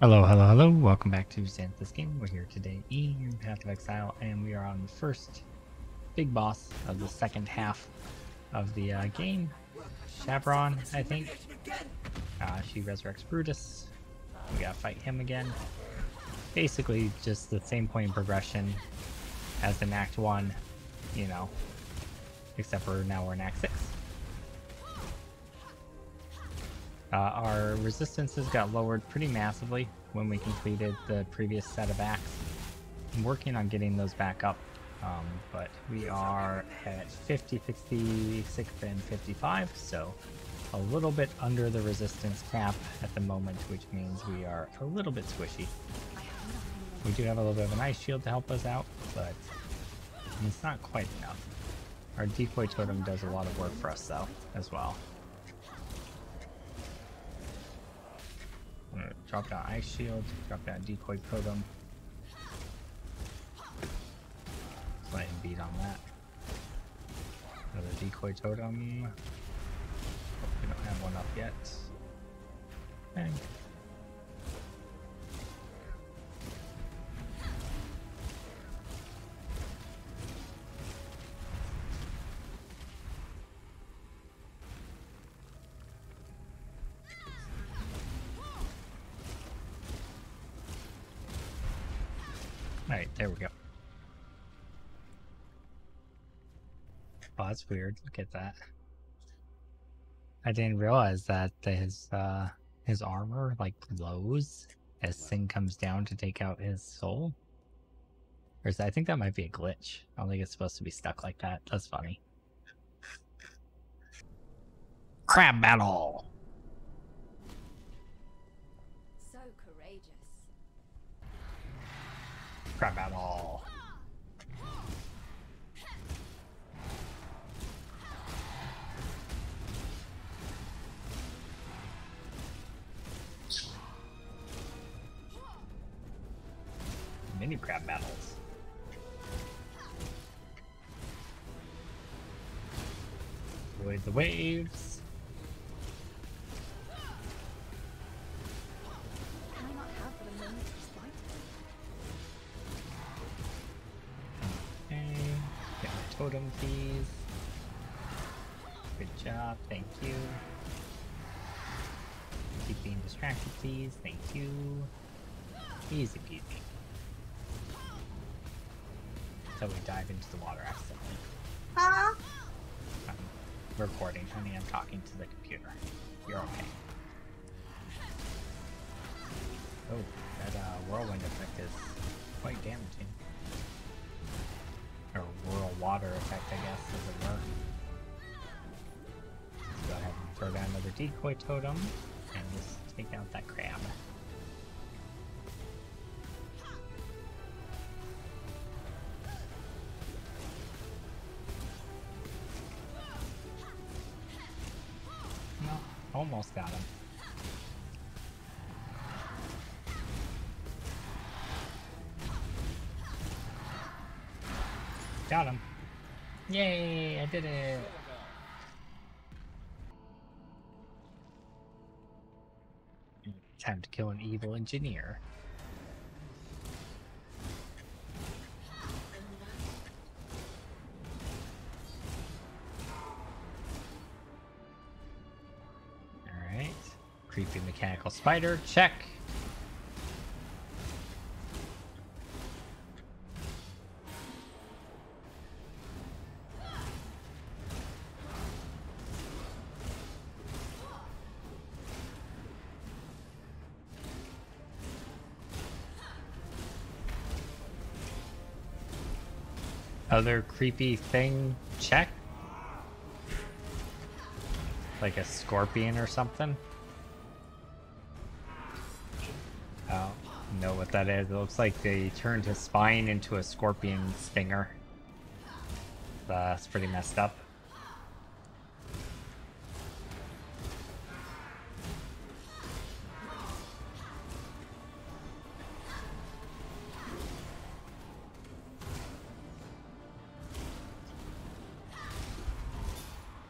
Hello, welcome back to Xanthus Gaming. We're here today in Path of Exile, and we are on the first big boss of the second half of the game. Chapron, I think. She resurrects Brutus. We gotta fight him again. Basically, just the same point of progression as in Act 1, you know, except for now we're in Act 6. Our resistances got lowered pretty massively when we completed the previous set of acts. I'm working on getting those back up, but we are at 50, 56, and 55, so a little bit under the resistance cap at the moment, which means we are a little bit squishy. We do have a little bit of an ice shield to help us out, but it's not quite enough. Our decoy totem does a lot of work for us, though, as well. Drop down ice shield, drop down decoy totem. Let's let him beat on that. Another decoy totem. We don't have one up yet. Okay. Alright, there we go. Oh, that's weird. Look at that. I didn't realize that his armor, like, glows as Sin comes down to take out his soul. Or is that, I think that might be a glitch. I don't think it's supposed to be stuck like that. That's funny. Crab battle! Crab battle. Mini crab battles. Avoid the waves. Totem, please. Good job, thank you. Keep being distracted, please. Thank you. Easy peasy. Until we dive into the water accidentally. Huh? I'm recording, honey. I'm talking to the computer. You're okay. Oh, that whirlwind effect is quite damaging. Or rural water effect, I guess, as it were. Go ahead and throw down another decoy totem, and just take out that crab. Well, almost got him. Got him. Yay, I did it. Time to kill an evil engineer. Alright. Creepy mechanical spider, check. Other creepy thing, check. Like a scorpion or something. I don't know what that is. It looks like they turned his spine into a scorpion stinger. That's pretty messed up.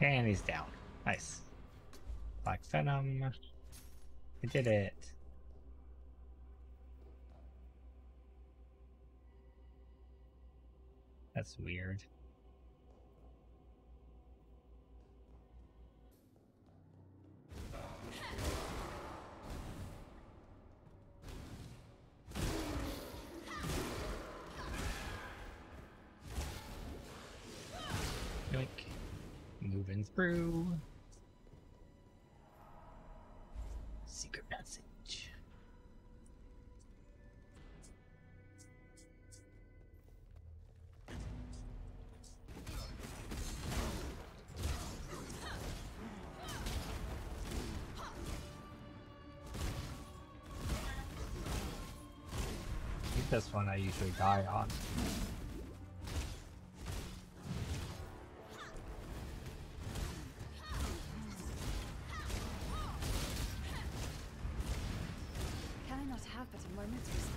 And he's down. Nice. Black Venom. We did it. That's weird. Yoink. Moving through. Secret passage. This one I usually die on. Can I not have but a moment's respite?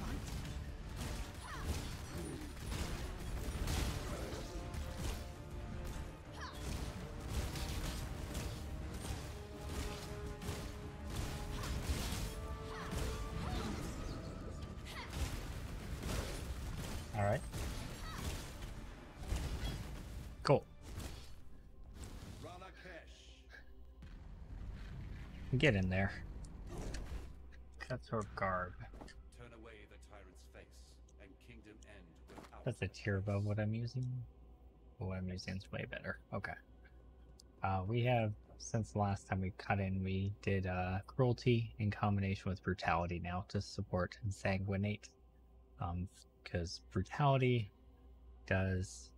Get in there. That's her garb. Turn away the tyrant's face and kingdom end. That's a tier above what I'm using. What I'm using is way better. Okay. We have, since the last time we cut in, we did cruelty in combination with brutality now to support Exsanguinate. Because brutality does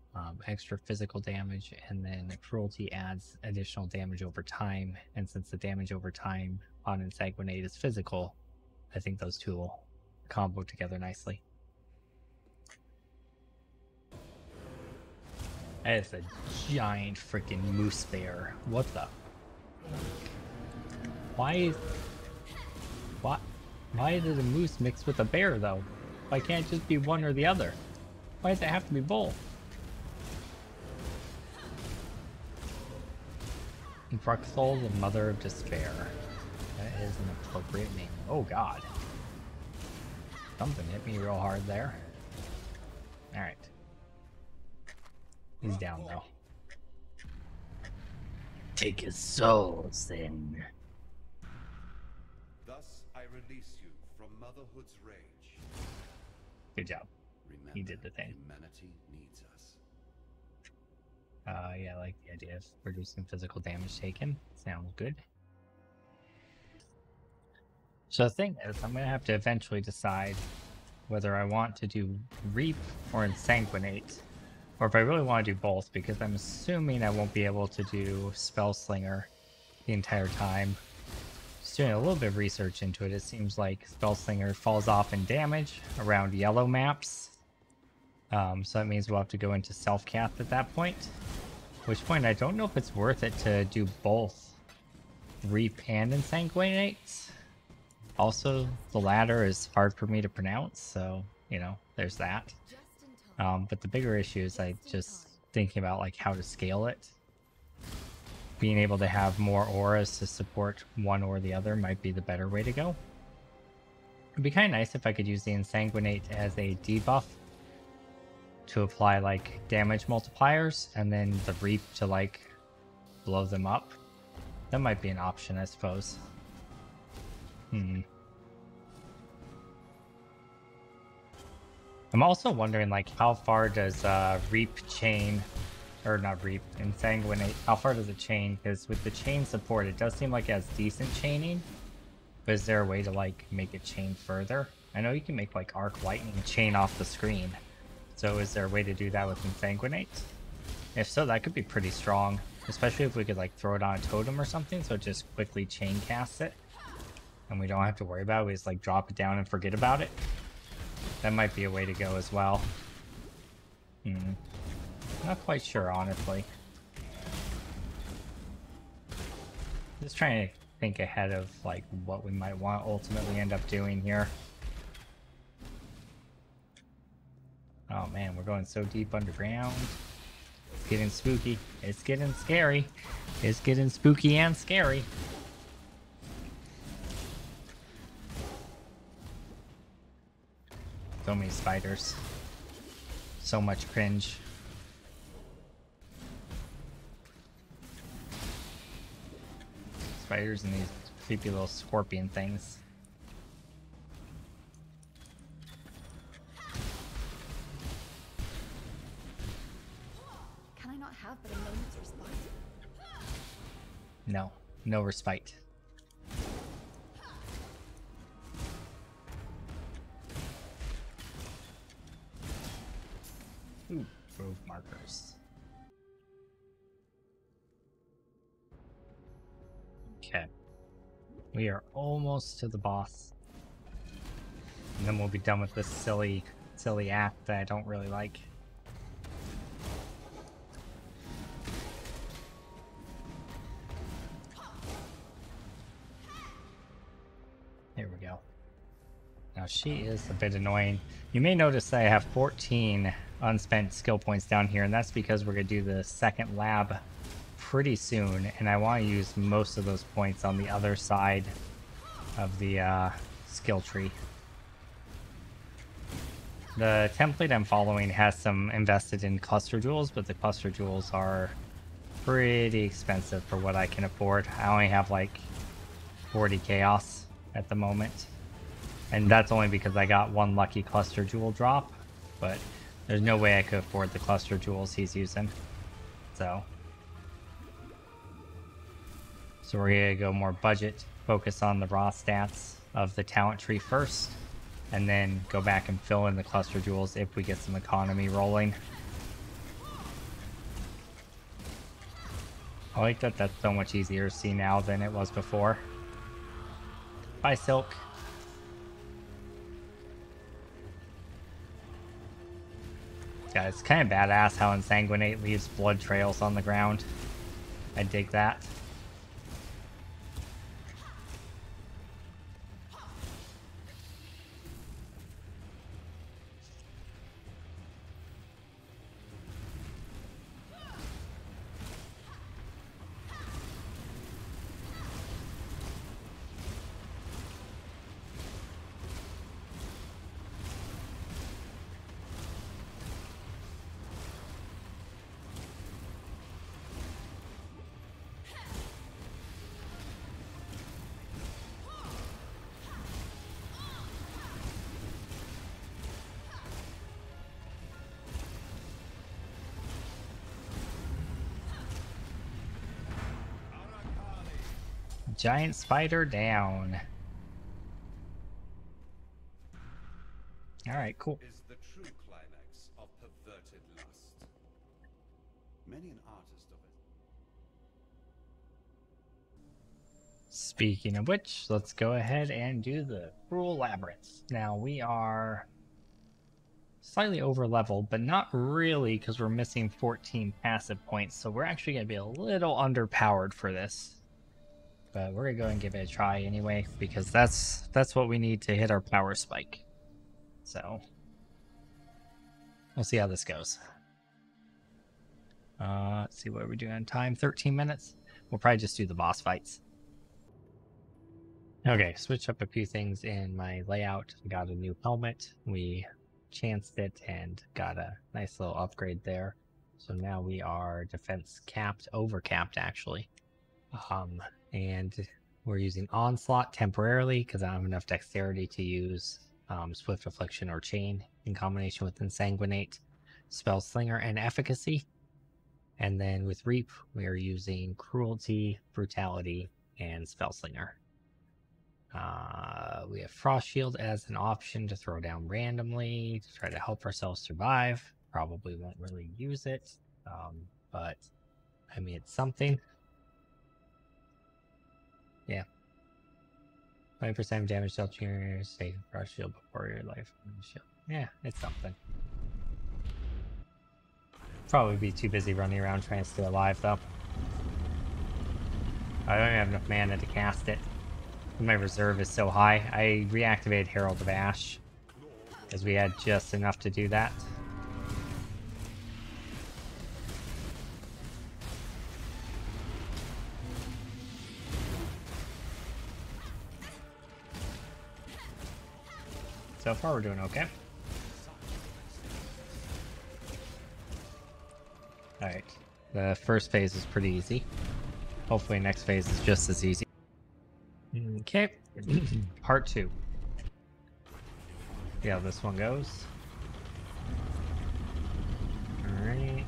extra physical damage, and then cruelty adds additional damage over time, and since the damage over time on Exsanguinate is physical, I think those two will combo together nicely. That is a giant freaking moose bear. What the? Why did a moose mix with a bear though? Why can't it just be one or the other? Why does it have to be both? Bruxel, the Mother of Despair. That is an appropriate name. Oh god. Something hit me real hard there. Alright. He's down though. Take his soul, Sin. Thus I release you from motherhood's rage. Good job. Remember, he did the thing. Humanity needs us. Yeah, I like the idea of reducing physical damage taken. Sounds good. So the thing is, I'm going to have to eventually decide whether I want to do Reap or Exsanguinate, or if I really want to do both, because I'm assuming I won't be able to do Spellslinger the entire time. Just doing a little bit of research into it, it seems like Spellslinger falls off in damage around yellow maps. So that means we'll have to go into self-cast at that point. At which point, I don't know if it's worth it to do both Reap and Exsanguinate. Also, the latter is hard for me to pronounce, so, you know, there's that. But the bigger issue is I just thinking about, like, how to scale it. Being able to have more auras to support one or the other might be the better way to go. It'd be kind of nice if I could use the Exsanguinate as a debuff to apply like damage multipliers, and then the Reap to like blow them up. That might be an option, I suppose. I'm also wondering like how far does Exsanguinate, how far does it chain? Because with the chain support, it does seem like it has decent chaining, but is there a way to like make it chain further? I know you can make like arc lightning chain off the screen. So is there a way to do that with Exsanguinate? If so, that could be pretty strong, especially if we could like throw it on a totem or something, so it just quickly chain casts it, and we don't have to worry about it. We just like drop it down and forget about it. That might be a way to go as well. Not quite sure, honestly. Just trying to think ahead of like what we might want to ultimately end up doing here. Oh man, we're going so deep underground. It's getting spooky. It's getting scary. It's getting spooky and scary. So many spiders. So much cringe. spiders and these creepy little scorpion things. Can I not have but a moment's respite? No, no respite. Ooh, rogue markers. Okay. We are almost to the boss. And then we'll be done with this silly act that I don't really like. Here we go. Now she is a bit annoying. You may notice that I have 14 unspent skill points down here, and that's because we're going to do the second lab pretty soon, and I want to use most of those points on the other side of the skill tree. The template I'm following has some invested in cluster jewels, but the cluster jewels are pretty expensive for what I can afford. I only have like 40 chaos at the moment, and that's only because I got one lucky cluster jewel drop, but there's no way I could afford the cluster jewels he's using, so... So we're going to go more budget, focus on the raw stats of the talent tree first, and then go back and fill in the cluster jewels if we get some economy rolling. I like that that's so much easier to see now than it was before. Bye, Silk. Yeah, it's kind of badass how Exsanguinate leaves blood trails on the ground. I dig that. Giant spider down. Alright, cool. Is the true climax of perverted lust. Many an artist of it. Speaking of which, let's go ahead and do the Cruel Labyrinth. Now we are slightly over leveled, but not really because we're missing 14 passive points, so we're actually going to be a little underpowered for this. But we're going to go and give it a try anyway, because that's what we need to hit our power spike. So, we'll see how this goes. Let's see what we're doing on time. 13 minutes. We'll probably just do the boss fights. Okay, switch up a few things in my layout. Got a new helmet. We chanced it and got a nice little upgrade there. So now we are defense capped, over capped actually. And we're using Onslaught temporarily because I don't have enough dexterity to use Swift Affliction or Chain in combination with Exsanguinate, Spellslinger, and Efficacy. And then with Reap, we are using Cruelty, Brutality, and Spellslinger. We have Frost Shield as an option to throw down randomly to try to help ourselves survive. Probably won't really use it, but I mean, it's something. Yeah. 20% damage dealt to your save brush shield before your life. Yeah, it's something. Probably be too busy running around trying to stay alive though. I don't even have enough mana to cast it. My reserve is so high. I reactivated Herald of Ash because we had just enough to do that. So far we're doing okay. Alright, the first phase is pretty easy. Hopefully next phase is just as easy. Okay. Part two. See how this one goes. Alright.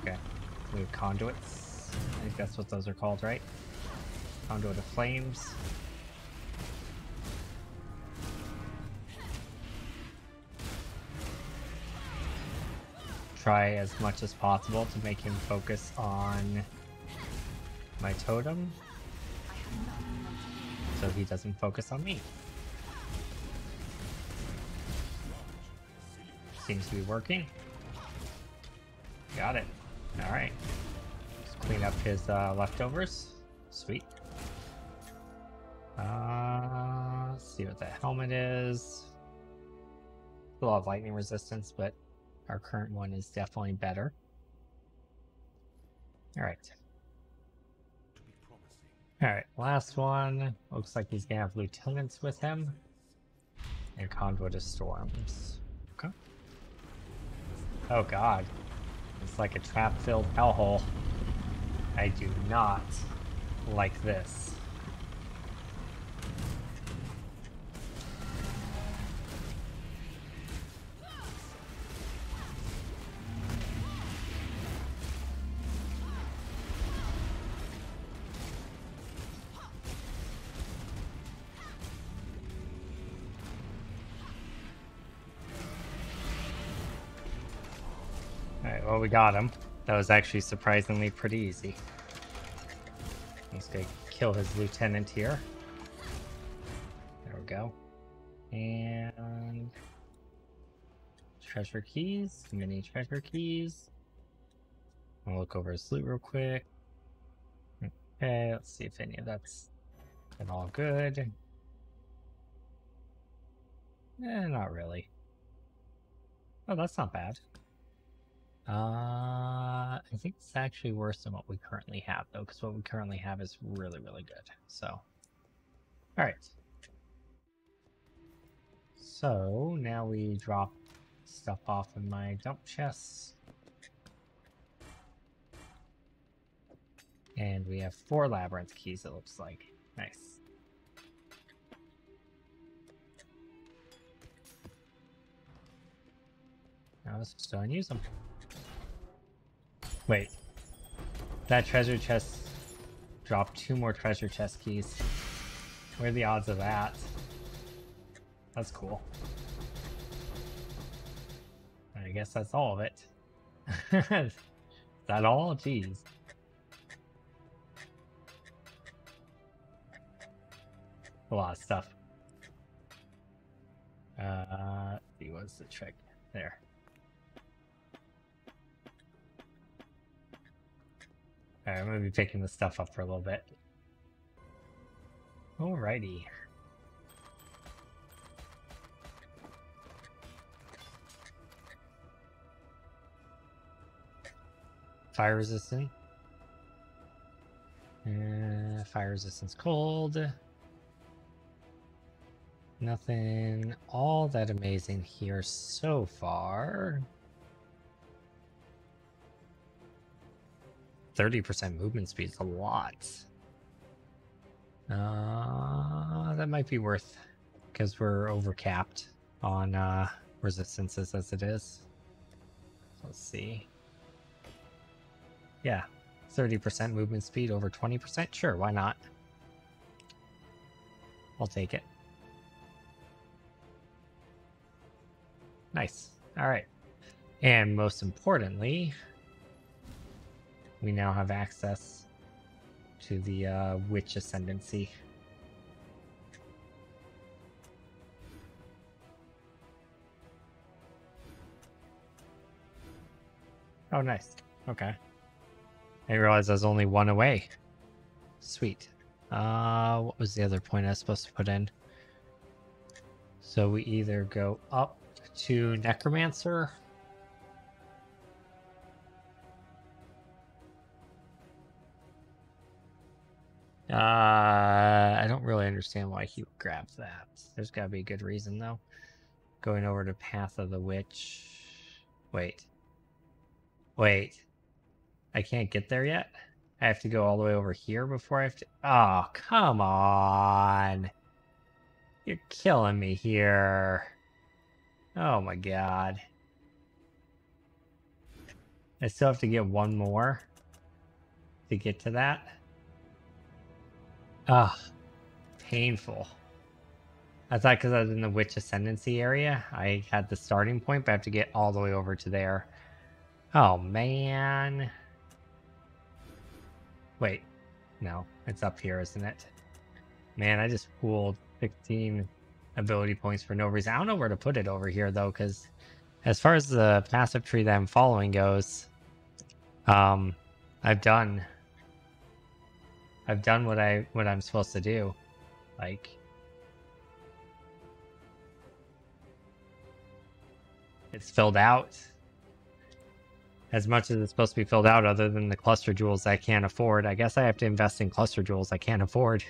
Okay. We have conduits. I think that's what those are called, right? Conduit of flames. Try as much as possible to make him focus on my totem, so he doesn't focus on me. Seems to be working. Got it. All right. Let's clean up his leftovers. Sweet. Let's see what that helmet is. Still have lightning resistance, but our current one is definitely better. All right. All right, last one. Looks like he's gonna have lieutenants with him. And conduit of storms. Okay. Oh god. It's like a trap-filled hellhole. I do not like this. Well, we got him. That was actually surprisingly pretty easy. He's gonna kill his lieutenant here. There we go. And treasure keys, mini treasure keys. I'll look over his loot real quick. Okay, let's see if any of that's been all good. Eh, not really. Oh, that's not bad. I think it's actually worse than what we currently have, though, because what we currently have is really, really good. So, all right. So now we drop stuff off in my dump chests, and we have 4 labyrinth keys. It looks like nice. Now let's just go and use them. Wait, that treasure chest dropped 2 more treasure chest keys. What are the odds of that? That's cool. I guess that's all of it. Is that all? Jeez. A lot of stuff. Let's see, what's the trick there? Alright, I'm going to be picking this stuff up for a little bit. Alrighty. Fire resistant. Fire resistance cold. Nothing all that amazing here so far. 30% movement speed is a lot. That might be worth, because we're overcapped on resistances as it is. Let's see. Yeah, 30% movement speed over 20%. Sure, why not? I'll take it. Nice. All right. And most importantly, we now have access to the Witch Ascendancy. Oh, nice. Okay. I realized I was only 1 away. Sweet. What was the other point I was supposed to put in? So we either go up to Necromancer, I don't really understand why he would grab that. There's got to be a good reason, though. Going over to Path of the Witch. Wait. I can't get there yet? I have to go all the way over here before I have to... Oh, come on. You're killing me here. Oh my god. I still have to get one more to get to that. Ah, painful. I thought because I was in the Witch Ascendancy area, I had the starting point, but I have to get all the way over to there. Oh, man. Wait. No, it's up here, isn't it? Man, I just pooled 16 ability points for no reason. I don't know where to put it over here, though, because as far as the passive tree that I'm following goes, I've done what I'm supposed to do. Like... It's filled out as much as it's supposed to be filled out, other than the cluster jewels I can't afford. I guess I have to invest in cluster jewels I can't afford.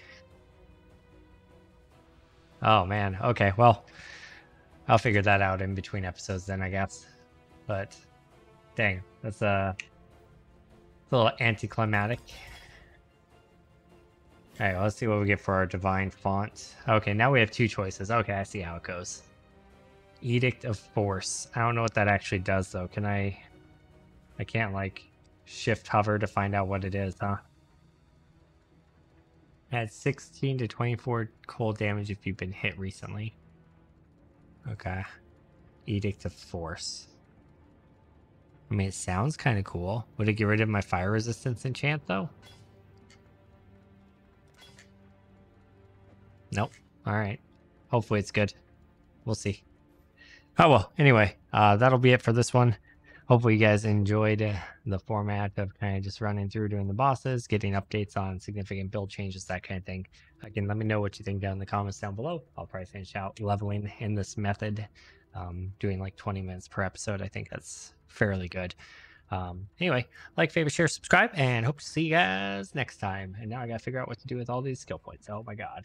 Oh man. Okay. Well, I'll figure that out in between episodes then, I guess. But dang, that's a little anticlimactic. All right. Well, let's see what we get for our divine font. Okay. Now we have two choices. Okay. I see how it goes. Edict of Force. I don't know what that actually does, though. Can I... I can't, like, shift hover to find out what it is, huh? Add 16 to 24 cold damage if you've been hit recently. Okay. Edict of Force. I mean, it sounds kind of cool. Would it get rid of my fire resistance enchant, though? Nope. Alright. Hopefully it's good. We'll see. Oh, well, anyway, that'll be it for this one. Hopefully you guys enjoyed the format of kind of just running through, doing the bosses, getting updates on significant build changes, that kind of thing. Again, let me know what you think down in the comments down below. I'll probably finish out leveling in this method, doing like 20 minutes per episode. I think that's fairly good. Anyway, like, favorite, share, subscribe, and hope to see you guys next time. And now I got to figure out what to do with all these skill points. Oh, my God.